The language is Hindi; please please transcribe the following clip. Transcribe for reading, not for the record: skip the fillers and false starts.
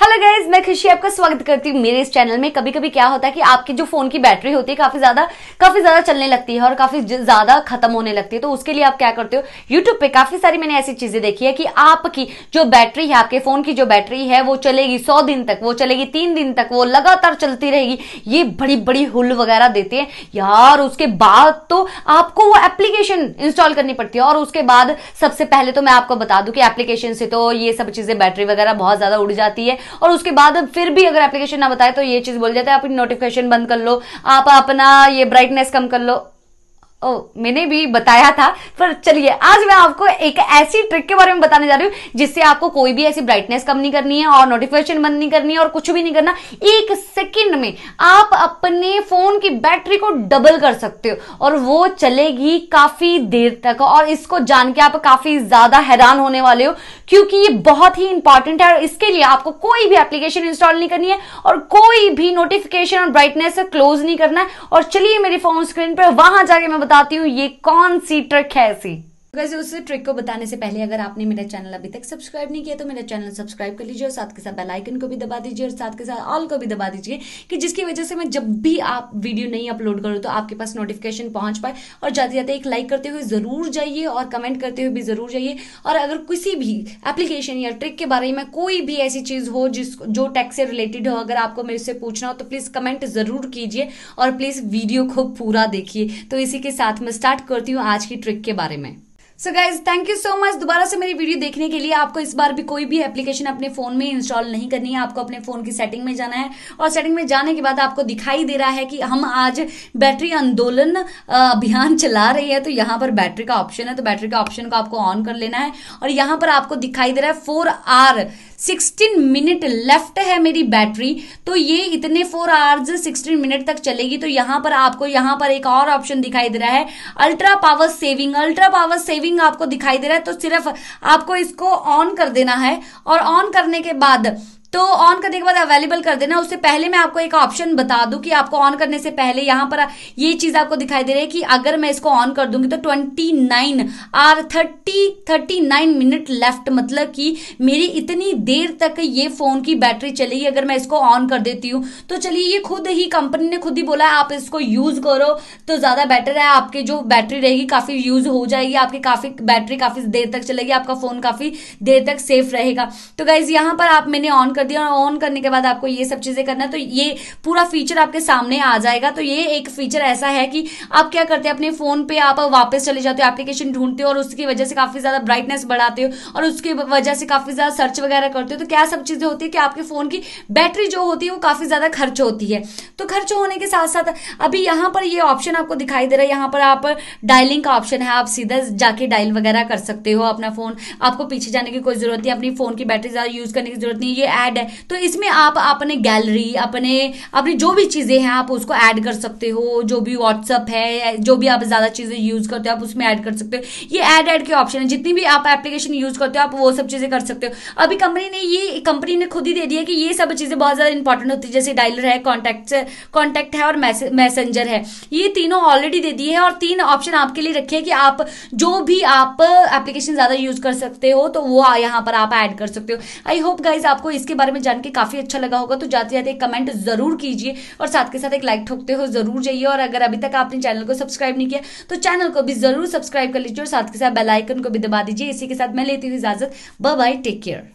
हेलो गाइज, मैं खुशी आपका स्वागत करती हूँ मेरे इस चैनल में। कभी कभी क्या होता है कि आपके जो फोन की बैटरी होती है काफी ज्यादा चलने लगती है और काफी ज्यादा खत्म होने लगती है। तो उसके लिए आप क्या करते हो, यूट्यूब पे काफी सारी मैंने ऐसी चीजें देखी है कि आपकी जो बैटरी है, आपके फोन की जो बैटरी है वो चलेगी 100 दिन तक, वो चलेगी 3 दिन तक, वो लगातार चलती रहेगी। ये बड़ी बड़ी हुल वगैरह देते हैं यार। उसके बाद तो आपको वो एप्लीकेशन इंस्टॉल करनी पड़ती है और उसके बाद सबसे पहले तो मैं आपको बता दूं कि एप्लीकेशन से तो ये सब चीजें बैटरी वगैरह बहुत ज्यादा उड़ जाती है। और उसके बाद फिर भी अगर एप्लीकेशन ना बताए तो ये चीज बोल जाता है आप नोटिफिकेशन बंद कर लो, आप अपना ये ब्राइटनेस कम कर लो। मैंने भी बताया था, पर चलिए आज मैं आपको एक ऐसी ट्रिक के बारे में बताने जा रही हूँ जिससे आपको कोई भी ऐसी ब्राइटनेस कम नहीं करनी है और नोटिफिकेशन बंद नहीं करनी है और कुछ भी नहीं करना। 1 सेकंड में आप अपने फोन की बैटरी को डबल कर सकते हो और वो चलेगी काफी देर तक। और इसको जान के आप काफी ज्यादा हैरान होने वाले हो क्योंकि ये बहुत ही इंपॉर्टेंट है और इसके लिए आपको कोई भी एप्लीकेशन इंस्टॉल नहीं करनी है और कोई भी नोटिफिकेशन और ब्राइटनेस क्लोज नहीं करना है। और चलिए मेरे फोन स्क्रीन पर वहां जाके मैं आती हूँ ये कौन सी ट्रिक है ऐसी। वैसे उस ट्रिक को बताने से पहले अगर आपने मेरा चैनल अभी तक सब्सक्राइब नहीं किया तो मेरा चैनल सब्सक्राइब कर लीजिए और साथ के साथ बेल आइकन को भी दबा दीजिए और साथ के साथ ऑल को भी दबा दीजिए कि जिसकी वजह से मैं जब भी आप वीडियो नहीं अपलोड करो तो आपके पास नोटिफिकेशन पहुंच पाए। और जाते जाते एक लाइक करते हुए जरूर जाइए और कमेंट करते हुए भी जरूर जाइए। और अगर किसी भी एप्लीकेशन या ट्रिक के बारे में कोई भी ऐसी चीज हो जो टेक से रिलेटेड हो, अगर आपको मेरे से पूछना हो तो प्लीज कमेंट जरूर कीजिए और प्लीज वीडियो को पूरा देखिए। तो इसी के साथ मैं स्टार्ट करती हूँ आज की ट्रिक के बारे में। So guys, thank you so much दोबारा से मेरी वीडियो देखने के लिए। आपको इस बार भी कोई भी एप्लीकेशन अपने फोन में इंस्टॉल नहीं करनी है, आपको अपने फोन की सेटिंग में जाना है और सेटिंग में जाने के बाद आपको दिखाई दे रहा है कि हम आज बैटरी आंदोलन अभियान चला रहे हैं। तो यहाँ पर बैटरी का ऑप्शन है, तो बैटरी का ऑप्शन को आपको ऑन कर लेना है और यहाँ पर आपको दिखाई दे रहा है 4 आवर 16 मिनट लेफ्ट है मेरी बैटरी। तो ये इतने 4 आवर्स 16 मिनट तक चलेगी। तो यहाँ पर आपको यहाँ पर एक और ऑप्शन दिखाई दे रहा है अल्ट्रा पावर सेविंग आपको दिखाई दे रहा है। तो सिर्फ आपको इसको ऑन कर देना है और ऑन करने के बाद अवेलेबल कर देना। उससे पहले मैं आपको एक ऑप्शन बता दूं कि आपको ऑन करने से पहले यहाँ पर ये चीज आपको दिखाई दे रही है कि अगर मैं इसको ऑन कर दूंगी तो 39 मिनट लेफ्ट, मतलब कि मेरी इतनी देर तक ये फोन की बैटरी चलेगी अगर मैं इसको ऑन कर देती हूँ। तो चलिए, ये खुद ही कंपनी ने खुद ही बोला है आप इसको यूज करो तो ज्यादा बेटर है। आपकी जो बैटरी रहेगी काफी यूज हो जाएगी, आपकी बैटरी काफी देर तक चलेगी, आपका फोन काफी देर तक सेफ रहेगा। तो गाइज यहाँ पर आप मैंने ऑन दिया और ऑन करने के बाद आपको ये सब चीजें करना है। तो ये पूरा फीचर आपके सामने आ जाएगा। तो ये एक फीचर ऐसा है कि आप क्या करते हैं, अपने फोन पे आप वापस चले जाते हो, एप्लीकेशन ढूंढते हो और उसकी वजह से काफी ज्यादा ब्राइटनेस बढ़ाते हो और उसकी वजह से काफी ज्यादा सर्च वगैरह करते हो। तो क्या सब चीजें होती है कि आपके फोन की बैटरी जो होती है वो काफी ज्यादा खर्च होती है। तो खर्च होने के साथ साथ अभी यहाँ पर ये ऑप्शन आपको दिखाई दे रहा है, यहाँ पर आप डायलिंग का ऑप्शन है, आप सीधा जाके डायल वगैरह कर सकते हो अपना फोन, आपको पीछे जाने की कोई जरूरत नहीं, अपनी फोन की बैटरी ज्यादा यूज करने की जरूरत नहीं। ये है तो इसमें आप अपने गैलरी अपने जो भी चीजें हैं आप उसको ऐड कर सकते हो, जो भी व्हाट्सएप है, जो भी आप ज्यादा चीजें यूज करते हो आप उसमें ऐड कर सकते हो। ये ऐड के ऑप्शन है, जितनी भी आप एप्लीकेशन यूज करते हो आप वो सब चीजें कर सकते हो। अभी कंपनी ने खुद ही दे दिया कि ये सब चीजें बहुत ज्यादा इंपॉर्टेंट होती है, जैसे डायलर है, कॉन्टैक्ट है और मैसेंजर है। ये तीनों ऑलरेडी दे दिए है और 3 ऑप्शन आपके लिए रखे हैं कि आप जो भी आप एप्लीकेशन ज्यादा यूज कर सकते हो तो वो यहाँ पर आप ऐड कर सकते हो। आई होप गाइज आपको इसके बारे में जान के काफी अच्छा लगा होगा। तो जाते जाते एक कमेंट जरूर कीजिए और साथ के साथ एक लाइक ठोकते हो जरूर जाइए। और अगर अभी तक आपने चैनल को सब्सक्राइब नहीं किया तो चैनल को भी जरूर सब्सक्राइब कर लीजिए और साथ के साथ बेल आइकन को भी दबा दीजिए। इसी के साथ मैं लेती हूँ इजाजत, बाय बाय, टेक केयर।